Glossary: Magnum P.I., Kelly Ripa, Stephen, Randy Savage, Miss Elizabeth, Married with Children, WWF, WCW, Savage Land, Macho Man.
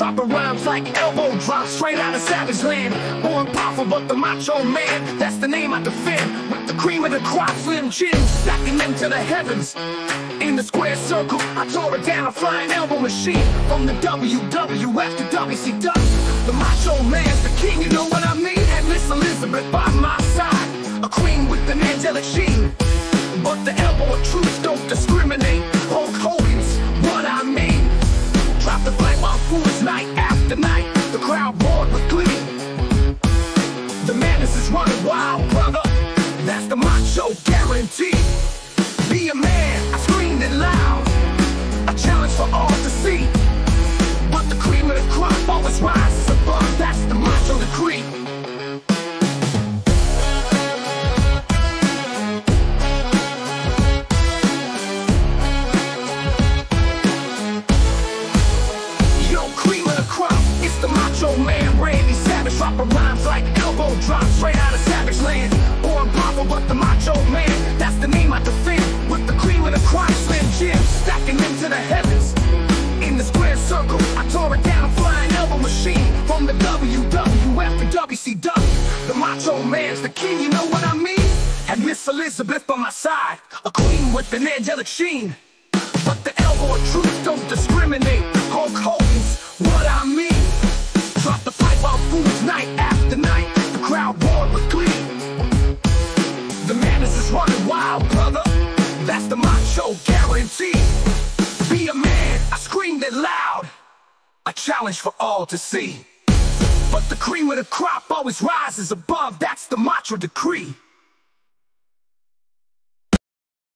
Dropping rhymes like elbow drops straight out of Savage Land. Born powerful, but the Macho Man, that's the name I defend. With the cream of the crop, Slim Jim, stacking them to the heavens. In the square circle, I tore it down, a flying elbow machine. From the WWF to WCW, the Macho Man's the king, you know what I mean? And Miss Elizabeth by my side, a queen with an angelic sheen. But the elbow of truth don't discriminate. Hulk Hogan's what I mean. Drop the flag while fools night after night. The crowd roared with glee. The madness is running wild, brother. That's the Macho guarantee. Be a man, I screamed it loud. A challenge for all to see. But the cream of the crop always rises above. That's the Macho decree. Randy Savage, dropping rhymes like elbow drops straight out of Savage Land. Born proper, but the Macho Man, that's the name I defend. With the cream of the crop, Slim Jim, stacking them to the heavens. In the square circle, I tore it down, flying elbow machine. From the WWF to WCW, the Macho Man's the king, you know what I mean? Had Miss Elizabeth by my side, a queen with an angelic sheen. But the elbow of truth don't discriminate. Hulk Hogan's what I mean. Drop the fight while fools night after night. The crowd roared with glee. The madness is running wild, brother. That's the Macho guarantee. Be a man, I screamed it loud. A challenge for all to see. But the cream of the crop always rises above. That's the Macho decree.